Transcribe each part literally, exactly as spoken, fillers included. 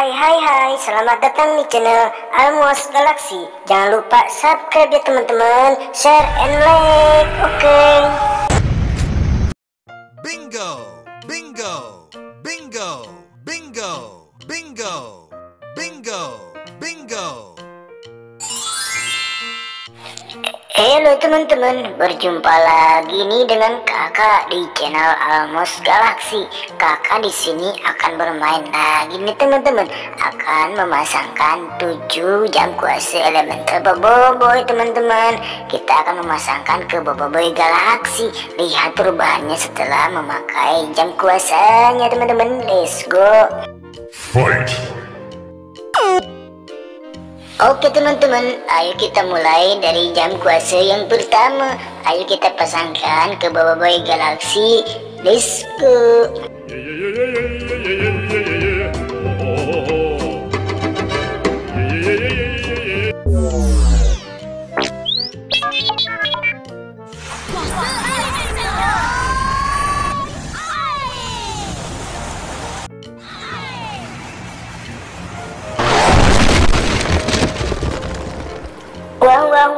Hai hai hai, selamat datang di channel Almost Galaxy. Jangan lupa subscribe ya teman-teman, share and like. Oke. Okay. Bingo, bingo, bingo, bingo, bingo, bingo, bingo. Halo teman-teman, berjumpa lagi nih dengan kakak di channel Almost Galaxy. Kakak di sini akan bermain lagi nih teman-teman, akan memasangkan tujuh jam kuasa elemental Boboiboy teman-teman. Kita akan memasangkan ke Boboiboy Galaxy. Lihat perubahannya setelah memakai jam kuasanya teman-teman. Let's go. Fight. Oke teman-teman, ayo kita mulai dari jam kuasa yang pertama. Ayo kita pasangkan ke Boboiboy Galaxy. Let's go.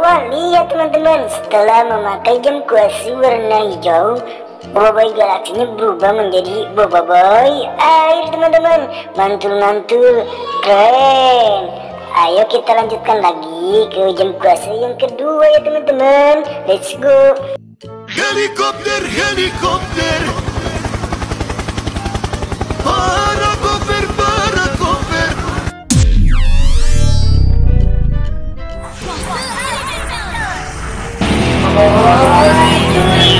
Wah, lihat teman-teman, setelah memakai jam kuasa warna hijau, Boboiboy Galaxinya berubah menjadi Boboiboy Air teman-teman. Mantul-mantul, keren. Ayo kita lanjutkan lagi ke jam kuasa yang kedua ya teman-teman. Let's go. Helikopter, helikopter, para koper, para koper. Boboiboy Duri.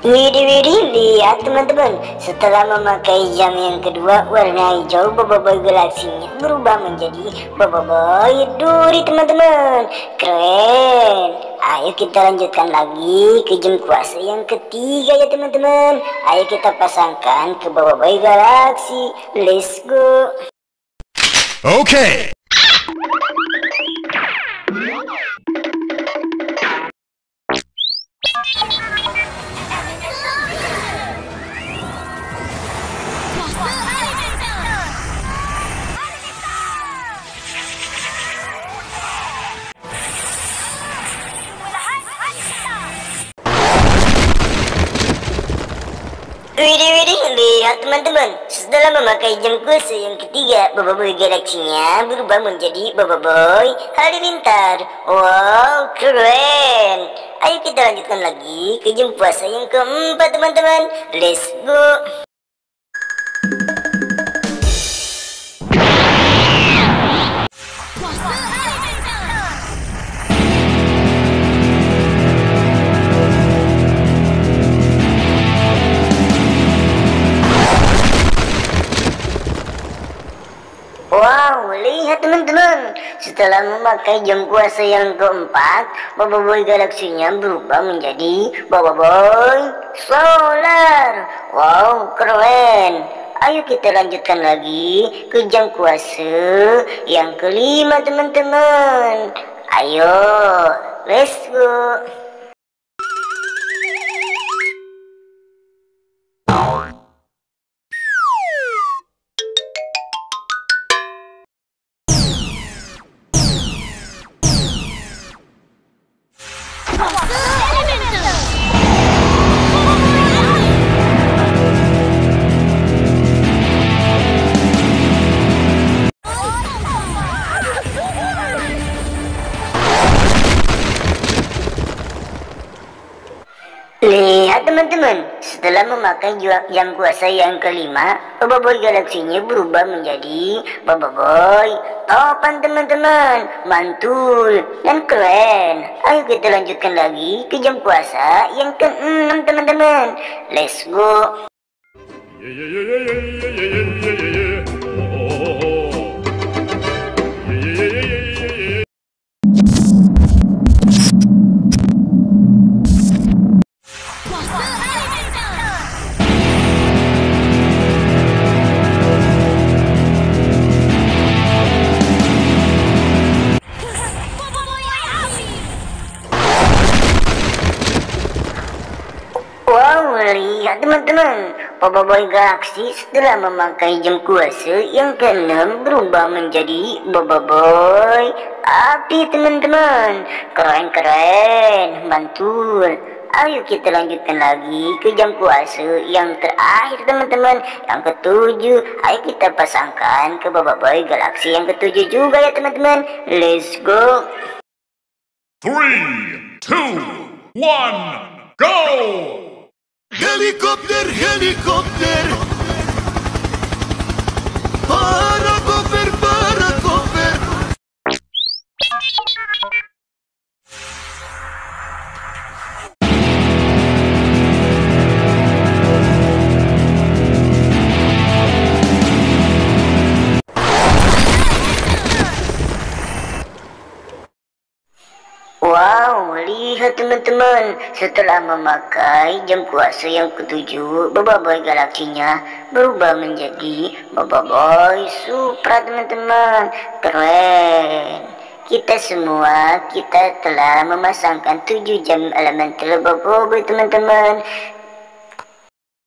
Widih widih, lihat teman-teman, setelah memakai jam yang kedua warna hijau, Boboiboy Galaxinya berubah menjadi Boboiboy Duri teman-teman. Keren. Ayo kita lanjutkan lagi ke jam kuasa yang ketiga ya teman-teman. Ayo kita pasangkan ke Boboiboy Galaxy. Let's go. Oke. Okay. Widih widih, lihat teman-teman, setelah memakai jam kuasa yang ketiga, Boboiboy Galaxinya berubah menjadi Boboiboy Halilintar. Wow, keren. Ayo kita lanjutkan lagi ke jam kuasa yang keempat teman-teman. Let's go. Lihat teman-teman, setelah memakai jam kuasa yang keempat, Boboiboy Galaxinya berubah menjadi Boboiboy Solar. Wow, keren. Ayo kita lanjutkan lagi ke jam kuasa yang kelima teman-teman. Ayo, let's go. Lihat teman-teman, setelah memakai jam kuasa yang kelima, Boboiboy Galaxinya berubah menjadi Boboiboy Taufan teman-teman. Mantul dan keren. Ayo kita lanjutkan lagi ke jam kuasa yang keenam teman-teman. Let's go. Yeah, yeah, yeah, yeah, yeah, yeah, yeah, yeah, yeah. Ya teman-teman, Boboiboy Galaxy setelah memakai jam kuasa yang keenam berubah menjadi Boboiboy Api teman-teman. Keren-keren, mantul. Ayo kita lanjutkan lagi ke jam kuasa yang terakhir teman-teman, yang ketujuh. Ayo kita pasangkan ke Boboiboy Galaxy yang ketujuh juga ya teman-teman. Let's go. Three, two, one, go! Helikopter, helikopter, para koper, para koper. Wow, lihat teman-teman, setelah memakai jam kuasa yang ketujuh, Boboiboy Galaksinya berubah menjadi Boboiboy Supra teman-teman. Keren. Kita semua, kita telah memasangkan tujuh jam elemental Boboiboy teman-teman.